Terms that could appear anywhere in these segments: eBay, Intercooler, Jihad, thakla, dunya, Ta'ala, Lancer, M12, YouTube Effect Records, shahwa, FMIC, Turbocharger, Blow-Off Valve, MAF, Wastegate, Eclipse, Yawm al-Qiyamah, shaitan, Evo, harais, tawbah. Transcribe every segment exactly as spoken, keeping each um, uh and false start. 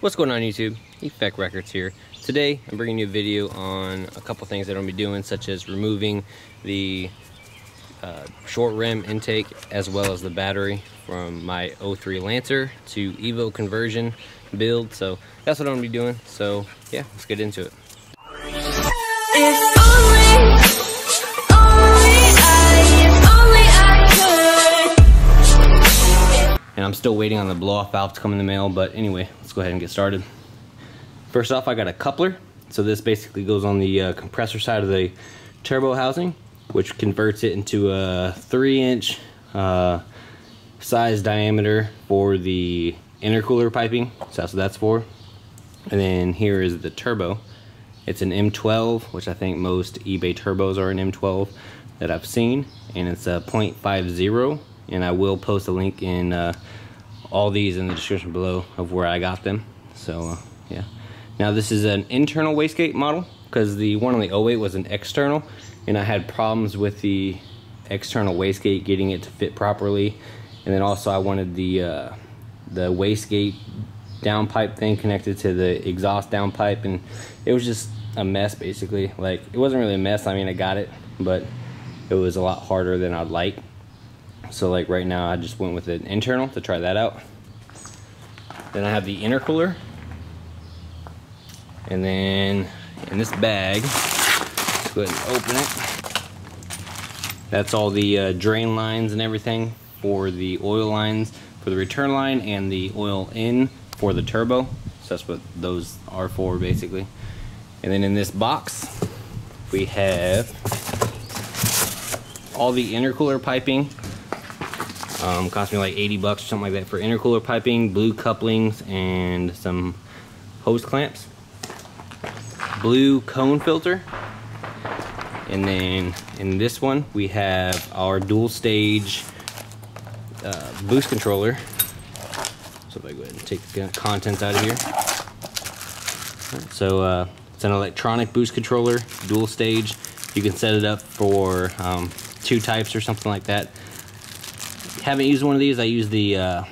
What's going on YouTube? Effect Records here. Today I'm bringing you a video on a couple things that I'm going to be doing, such as removing the uh, short rim intake as well as the battery from my oh three Lancer to E V O conversion build. So that's what I'm going to be doing. So yeah, let's get into it. If And I'm still waiting on the blow-off valve to come in the mail, but anyway, let's go ahead and get started. First off, I got a coupler. So this basically goes on the uh, compressor side of the turbo housing, which converts it into a three inch uh, size diameter for the intercooler piping. So that's what that's for. And then here is the turbo. It's an M twelve, which I think most eBay turbos are an M twelve that I've seen, and it's a point five zero. And I will post a link in uh, all these in the description below of where I got them. So uh, yeah. Now this is an internal wastegate model, because the one on the oh eight was an external, and I had problems with the external wastegate getting it to fit properly. And then also I wanted the uh, the wastegate downpipe thing connected to the exhaust downpipe, and it was just a mess basically. Like, it wasn't really a mess. I mean, I got it, but it was a lot harder than I'd like. So like right now I just went with an internal to try that out. Then I have the intercooler. And then in this bag, let's go ahead and open it. That's all the uh, drain lines and everything for the oil lines, for the return line, and the oil in for the turbo. So that's what those are for basically. And then in this box, we have all the intercooler piping. Um, cost me like eighty bucks or something like that for intercooler piping, blue couplings, and some hose clamps, blue cone filter. And then in this one we have our dual stage uh, boost controller. So if I go ahead and take the contents out of here. So uh, it's an electronic boost controller, dual stage. You can set it up for um, two types or something like that. Haven't used one of these. I use the uh,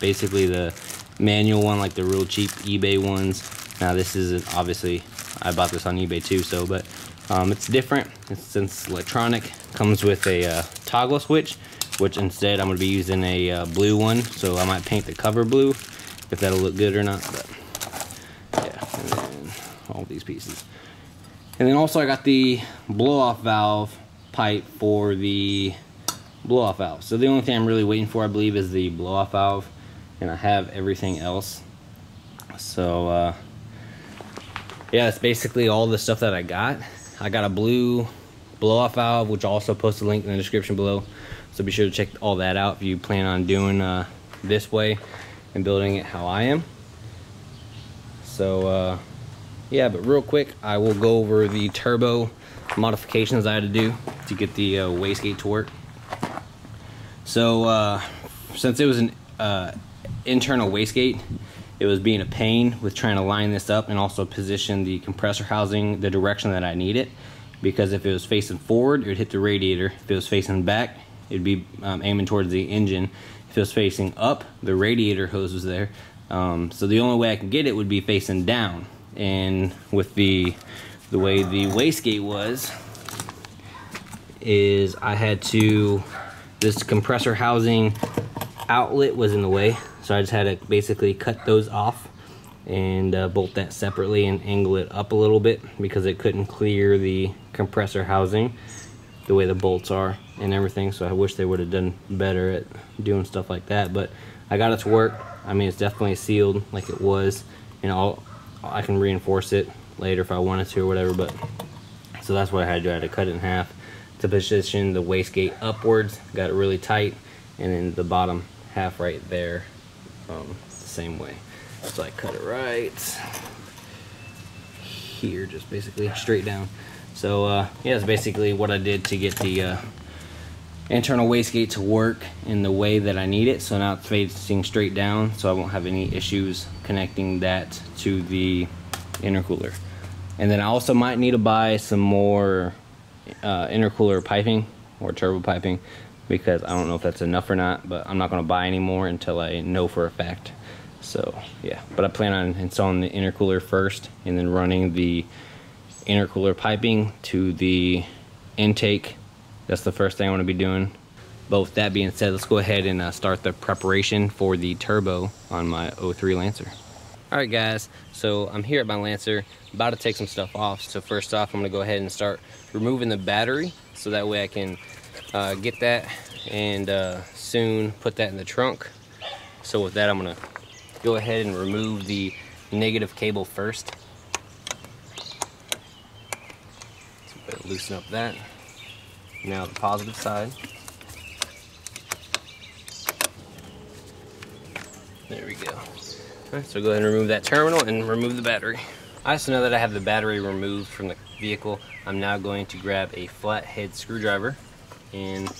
basically the manual one, like the real cheap eBay ones. Now this is obviously, I bought this on eBay too, so but um, it's different. It's, since electronic, comes with a uh, toggle switch, which instead I'm going to be using a uh, blue one, so I might paint the cover blue if that'll look good or not. But yeah, and then all these pieces. And then also I got the blow off valve pipe for the blow-off valve. So the only thing I'm really waiting for, I believe, is the blow-off valve, and I have everything else. So uh, yeah, it's basically all the stuff that I got. I got a blue blow-off valve, which I'll also post a link in the description below, so be sure to check all that out if you plan on doing uh, this way and building it how I am. So uh, yeah, but real quick I will go over the turbo modifications I had to do to get the uh, wastegate to work. So uh, since it was an uh, internal wastegate, it was being a pain with trying to line this up and also position the compressor housing the direction that I need it, because if it was facing forward, it would hit the radiator. If it was facing back, it would be um, aiming towards the engine. If it was facing up, the radiator hose was there. Um, so the only way I could get it would be facing down. And with the, the way the wastegate was, is I had to... This compressor housing outlet was in the way, so I just had to basically cut those off and uh, bolt that separately and angle it up a little bit, because it couldn't clear the compressor housing the way the bolts are and everything. So I wish they would have done better at doing stuff like that, but I got it to work. I mean, it's definitely sealed like it was, and I'll, I can reinforce it later if I wanted to or whatever, but so that's what I had to do. I had to cut it in half to position the wastegate upwards, got it really tight, and then the bottom half right there, um, same way. So I cut it right here, just basically straight down. So uh, yeah, that's basically what I did to get the uh, internal wastegate to work in the way that I need it. So now it's facing straight down, so I won't have any issues connecting that to the intercooler. And then I also might need to buy some more Uh, intercooler piping or turbo piping, because I don't know if that's enough or not, but I'm not going to buy any more until I know for a fact So yeah, but I plan on installing the intercooler first and then running the intercooler piping to the intake. That's the first thing I want to be doing. But with that being said, let's go ahead and uh, start the preparation for the turbo on my oh three Lancer. All right guys, so I'm here at my Lancer, about to take some stuff off. So first off, I'm gonna go ahead and start removing the battery so that way I can uh, get that and uh, soon put that in the trunk. So with that, I'm gonna go ahead and remove the negative cable first. So better loosen up that. Now the positive side. There we go. All right, so go ahead and remove that terminal and remove the battery. All right, so now that I have the battery removed from the vehicle, I'm now going to grab a flathead screwdriver and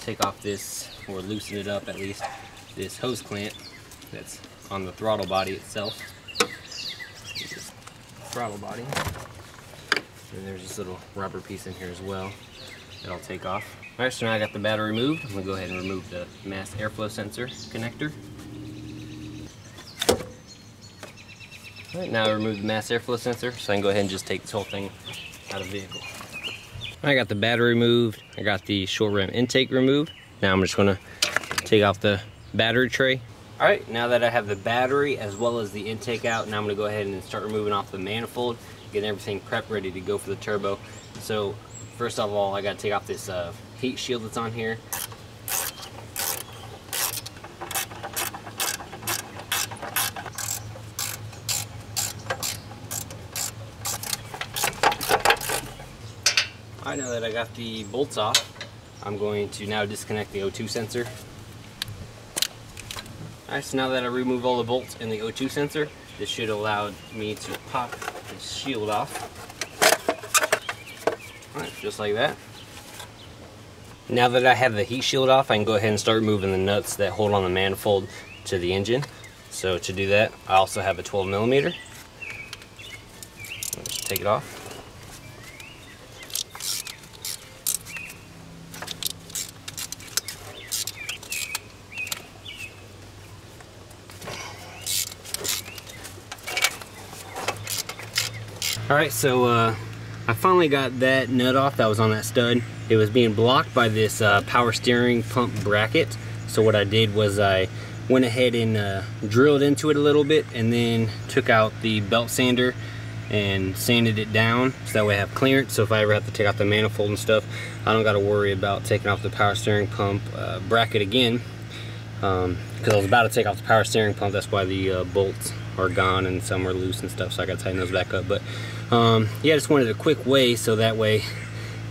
take off this, or loosen it up at least, this hose clamp that's on the throttle body itself. This is the throttle body. And there's this little rubber piece in here as well that I'll take off. All right, so now I got the battery removed. I'm gonna go ahead and remove the mass airflow sensor connector. All right, now I remove the mass airflow sensor, so I can go ahead and just take this whole thing out of the vehicle. All right, I got the battery removed. I got the short rim intake removed. Now I'm just gonna take off the battery tray. All right, now that I have the battery as well as the intake out, now I'm gonna go ahead and start removing off the manifold, getting everything prepped, ready to go for the turbo. So first of all, I gotta take off this uh, heat shield that's on here. All right, now that I got the bolts off, I'm going to now disconnect the oh two sensor. All right, so now that I remove all the bolts and the oh two sensor, this should allow me to pop the shield off. All right, just like that. Now that I have the heat shield off, I can go ahead and start moving the nuts that hold on the manifold to the engine. So to do that, I also have a twelve millimeter. I'll just take it off. All right, so uh, I finally got that nut off that was on that stud. It was being blocked by this uh, power steering pump bracket. So what I did was I went ahead and uh, drilled into it a little bit and then took out the belt sander and sanded it down so that way I have clearance. So if I ever have to take out the manifold and stuff, I don't gotta worry about taking off the power steering pump uh, bracket again, because um, I was about to take off the power steering pump. That's why the uh, bolts are gone and some are loose and stuff, so I gotta tighten those back up. But um, yeah, I just wanted a quick way so that way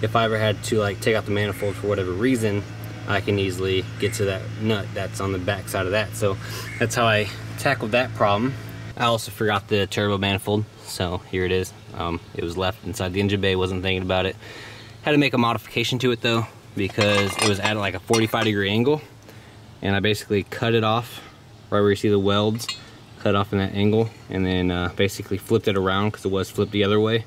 if I ever had to like take out the manifold for whatever reason, I can easily get to that nut that's on the back side of that. So that's how I tackled that problem. I also forgot the turbo manifold, so here it is. Um, it was left inside the engine bay, wasn't thinking about it. Had to make a modification to it though, because it was at like a forty-five degree angle, and I basically cut it off right where you see the welds, cut off in that angle, and then uh, basically flipped it around because it was flipped the other way,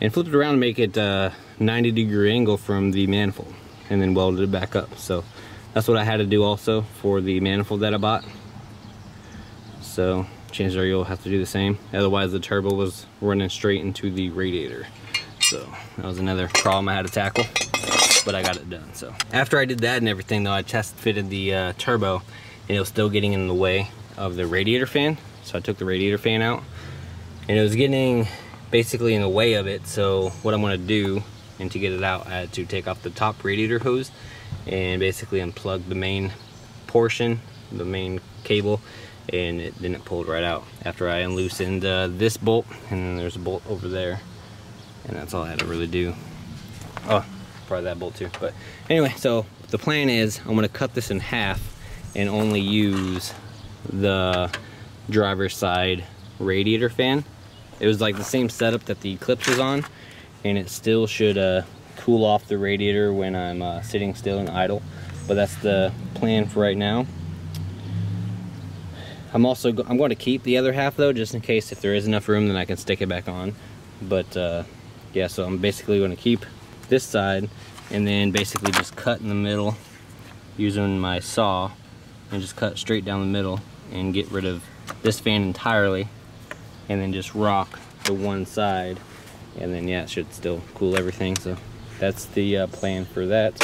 and flipped it around to make it uh, ninety degree angle from the manifold, and then welded it back up. So that's what I had to do also for the manifold that I bought. So chances are you'll have to do the same, otherwise the turbo was running straight into the radiator. So that was another problem I had to tackle, but I got it done. So after I did that and everything though, I test fitted the uh, turbo and it was still getting in the way of the radiator fan. So I took the radiator fan out and it was getting basically in the way of it. So what I'm gonna do, and to get it out, I had to take off the top radiator hose and basically unplug the main portion, the main cable, and it, then it pulled right out after I unloosened uh, this bolt, and then there's a bolt over there, and that's all I had to really do. Oh, probably that bolt too. But anyway, so the plan is I'm gonna cut this in half and only use the driver's side radiator fan. It was like the same setup that the Eclipse was on, and it still should uh, cool off the radiator when I'm uh, sitting still and idle, but that's the plan for right now. I'm also go I'm going to keep the other half though, just in case if there is enough room, then I can stick it back on. But uh, yeah, so I'm basically going to keep this side and then basically just cut in the middle using my saw and just cut straight down the middle and get rid of this fan entirely and then just rock the one side, and then yeah, it should still cool everything. So that's the uh, plan for that.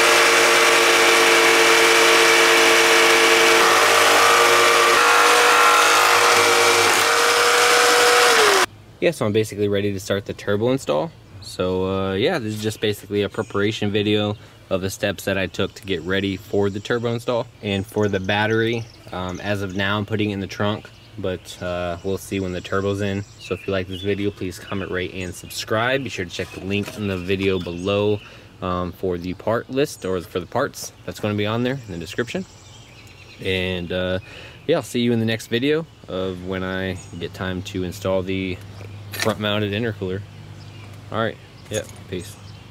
Yeah, so I'm basically ready to start the turbo install. So uh, yeah, this is just basically a preparation video of the steps that I took to get ready for the turbo install. And for the battery, um, as of now, I'm putting it in the trunk, but uh, we'll see when the turbo's in. So if you like this video, please comment, rate, and subscribe. Be sure to check the link in the video below um, for the part list, or for the parts that's going to be on there in the description. And uh, yeah, I'll see you in the next video of when I get time to install the front mounted intercooler. All right, yep, peace.